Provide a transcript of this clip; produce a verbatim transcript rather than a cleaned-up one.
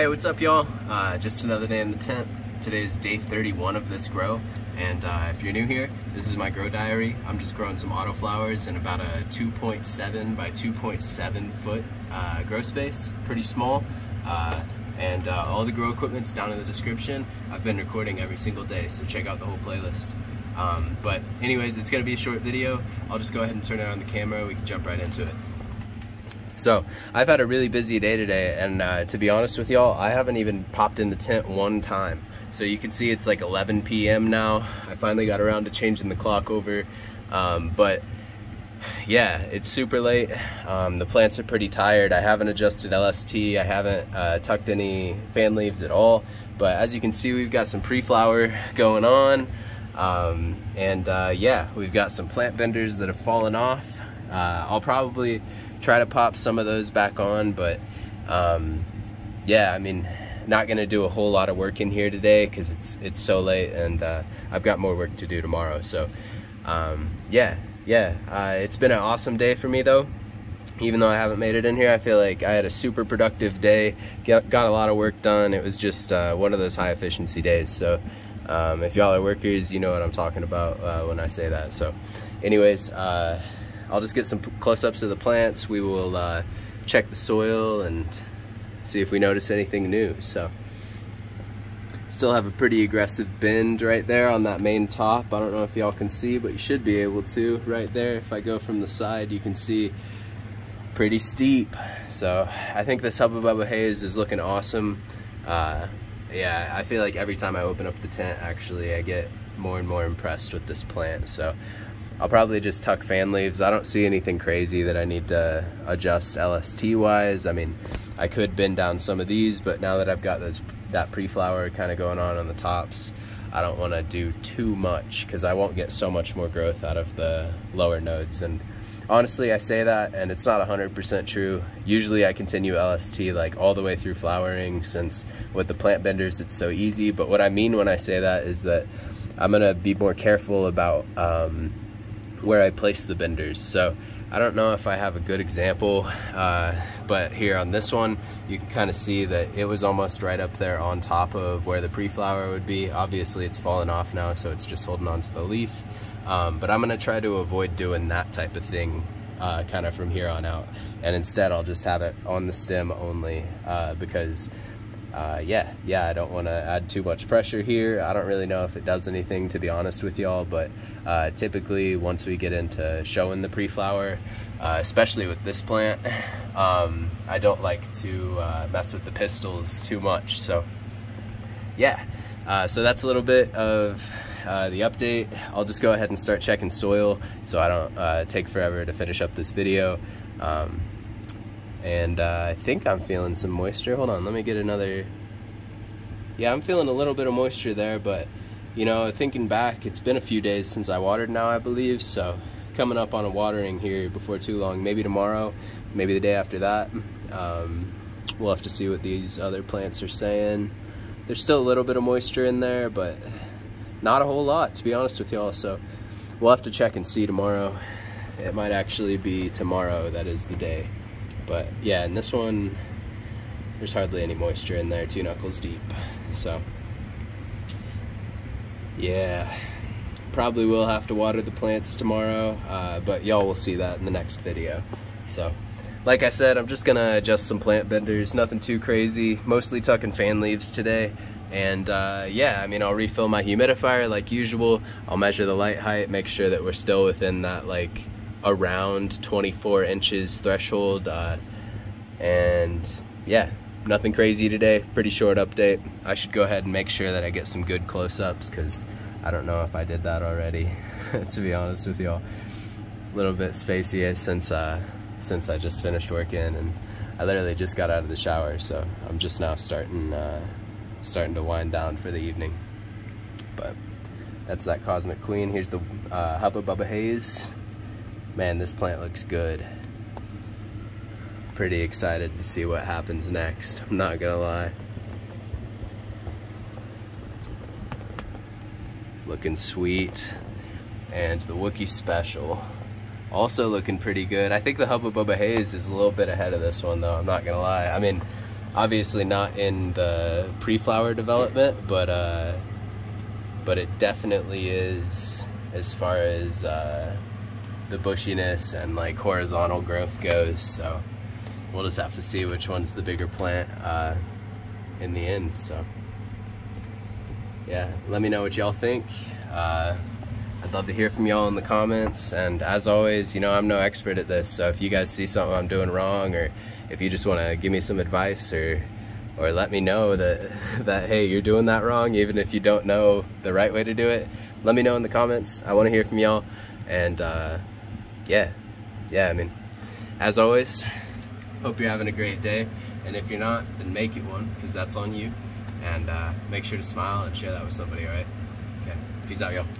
Hey, what's up, y'all? Uh, just another day in the tent. Today is day thirty-one of this grow, and uh, if you're new here, this is my grow diary. I'm just growing some auto flowers in about a two point seven by two point seven foot uh, grow space, pretty small. Uh, and uh, all the grow equipment's down in the description. I've been recording every single day, so check out the whole playlist. Um, but anyways, it's gonna be a short video. I'll just go ahead and turn it on the camera. We can jump right into it. So I've had a really busy day today, and uh, to be honest with y'all, I haven't even popped in the tent one time. So you can see it's like eleven P M now. I finally got around to changing the clock over, um, but yeah, it's super late. Um, the plants are pretty tired. I haven't adjusted L S T. I haven't uh, tucked any fan leaves at all. But as you can see, we've got some pre-flower going on, um, and uh, yeah, we've got some plant benders that have fallen off. Uh, I'll probably try to pop some of those back on, but um, yeah, I mean, not gonna do a whole lot of work in here today because it's it's so late, and uh, I've got more work to do tomorrow. So um, yeah, yeah, uh, it's been an awesome day for me though. Even though I haven't made it in here, I feel like I had a super productive day, got, got a lot of work done. It was just uh, one of those high efficiency days. So um, if y'all are workers, you know what I'm talking about uh, when I say that. So anyways, uh, I'll just get some close-ups of the plants. We will uh, check the soil and see if we notice anything new. So, still have a pretty aggressive bend right there on that main top. I don't know if y'all can see, but you should be able to right there. If I go from the side, you can see pretty steep. So I think this Hubba Bubba Haze is looking awesome. Uh, yeah, I feel like every time I open up the tent, actually, I get more and more impressed with this plant. So I'll probably just tuck fan leaves. I don't see anything crazy that I need to adjust L S T wise. I mean, I could bend down some of these, but now that I've got those that pre-flower kind of going on on the tops, I don't want to do too much because I won't get so much more growth out of the lower nodes. And honestly, I say that, and it's not one hundred percent true. Usually I continue L S T like all the way through flowering, since with the plant benders it's so easy. But what I mean when I say that is that I'm gonna be more careful about um, where I place the benders. So I don't know if I have a good example, uh, but here on this one you can kind of see that it was almost right up there on top of where the pre-flower would be. Obviously it's fallen off now, so it's just holding on to the leaf, um, but I'm gonna try to avoid doing that type of thing uh, kind of from here on out, and instead I'll just have it on the stem only, uh, because Uh, yeah, yeah, I don't want to add too much pressure here. I don't really know if it does anything, to be honest with y'all, but uh, typically once we get into showing the pre-flower, uh, especially with this plant, um, I don't like to uh, mess with the pistils too much. So yeah, uh, so that's a little bit of uh, the update. I'll just go ahead and start checking soil so I don't uh, take forever to finish up this video. Um, and uh, I think I'm feeling some moisture. Hold on, let me get another. Yeah, I'm feeling a little bit of moisture there, but you know, thinking back, it's been a few days since I watered now, I believe, so coming up on a watering here before too long, maybe tomorrow, maybe the day after that. Um, we'll have to see what these other plants are saying. There's still a little bit of moisture in there, but not a whole lot, to be honest with y'all, so we'll have to check and see tomorrow. It might actually be tomorrow that is the day. But yeah, in this one, there's hardly any moisture in there, two knuckles deep. So yeah, probably will have to water the plants tomorrow, uh, but y'all will see that in the next video. So like I said, I'm just gonna adjust some plant benders, nothing too crazy, mostly tucking fan leaves today. And uh, yeah, I mean, I'll refill my humidifier like usual. I'll measure the light height, make sure that we're still within that like around twenty-four inches threshold, uh, and yeah, nothing crazy today, pretty short update. I should go ahead and make sure that I get some good close-ups, because I don't know if I did that already to be honest with y'all. A little bit spacey since uh, since I just finished working, and I literally just got out of the shower, so I'm just now starting uh, starting to wind down for the evening. But that's that Cosmic Queen. Here's the uh, Hubba Bubba Haze. Man, this plant looks good. Pretty excited to see what happens next, I'm not gonna lie. Looking sweet. And the Wookie Special, also looking pretty good. I think the Hubba Bubba Haze is a little bit ahead of this one though, I'm not gonna lie. I mean, Obviously not in the pre-flower development, but uh, but it definitely is as far as uh, the bushiness and like horizontal growth goes. So we'll just have to see which one's the bigger plant uh, in the end. So yeah, let me know what y'all think. Uh, I'd love to hear from y'all in the comments, and as always, you know, I'm no expert at this, so if you guys see something I'm doing wrong, or if you just want to give me some advice, or or let me know that, that hey, you're doing that wrong, even if you don't know the right way to do it, let me know in the comments. I want to hear from y'all, and uh, yeah, yeah, I mean, as always, hope you're having a great day, and if you're not, then make it one, because that's on you, and uh, make sure to smile and share that with somebody, alright? Okay, peace out, y'all.